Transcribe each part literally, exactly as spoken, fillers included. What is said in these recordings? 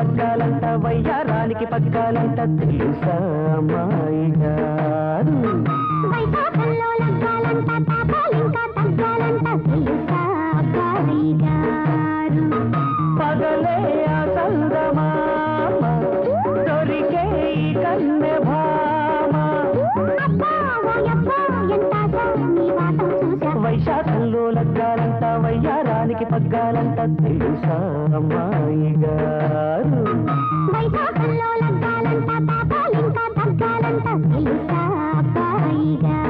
లగ్గాలంట వయ్యారానికి పగ్గాలంట తెలుసా అమ్మాయి గారు, వైశాఖంలో లగ్గాలంట తాపాలింకా తగ్గాలంట తెలుసా అబ్బాయి గారు. పగలే ఆ చందమామ దొరికే ఈ కన్నె భామ, అబ్బా వయబ్బా ఎంత సామి వాటం చూసా, వైశాఖంలో లగ్గాలంట వయ్యారానికి పగ్గాలంట తెలుసా అమ్మాయి గారు, వైశాఖంలో లగ్గాలంట తాపాలింకా తగ్గాలంట తెలుసా అబ్బాయి గారు.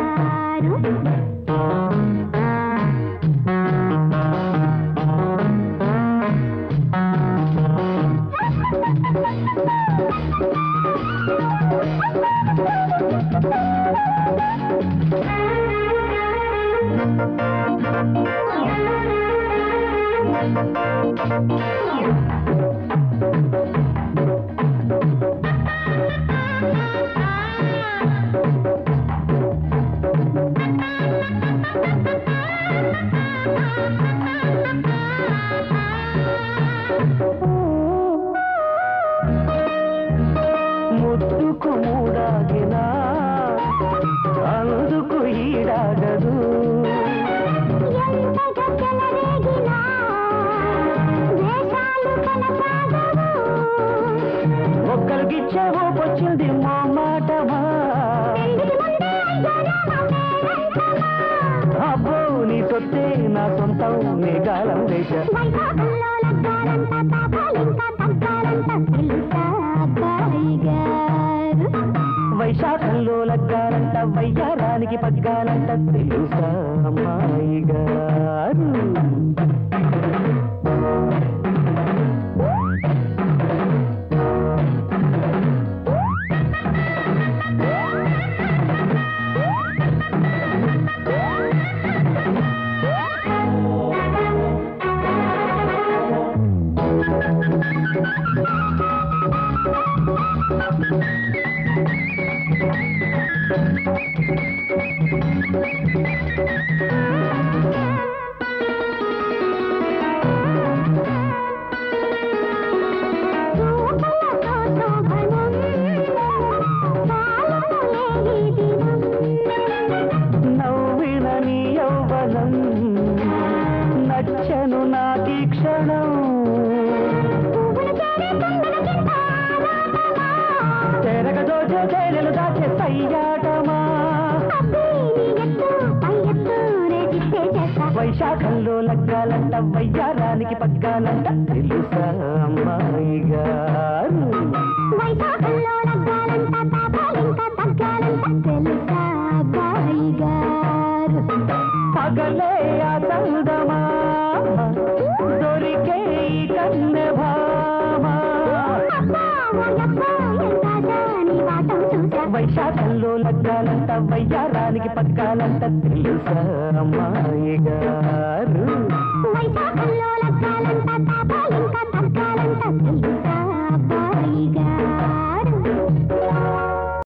ముద్దుకు మూడాగినా అందుకు ఈడాగదు, ఒక్కరికిచ్చే ఓపొచ్చింది మా మాటమా, అబ్బో నీ సొత్తే నా సొంతం నీ గాలం వేష, వైశాఖంలో లగ్గాలంట వయ్యారానికి పగ్గాలంట తెలుసా అమ్మాయి గారు. వైశాఖంలో లగ్గాలంట వయ్యారానికి పగ్గాలంట తెలుసా అమ్మాయి గారు, వైశాఖంలో లగ్గాలంట తాపాలింకా తగ్గాలంట తెలుసా అబ్బాయి గారు. పగలే ఆ చందమామ దొరికే ఈ కన్నె భామ, వైశాఖంలో లగ్గాలంట వయ్యారానికి పగ్గాలంట తెలుసా అమ్మాయి గారు, వైశాఖంలో లగ్గాలంట తాపాలింకా తగ్గాలంట తెలుసా అబ్బాయి గారు.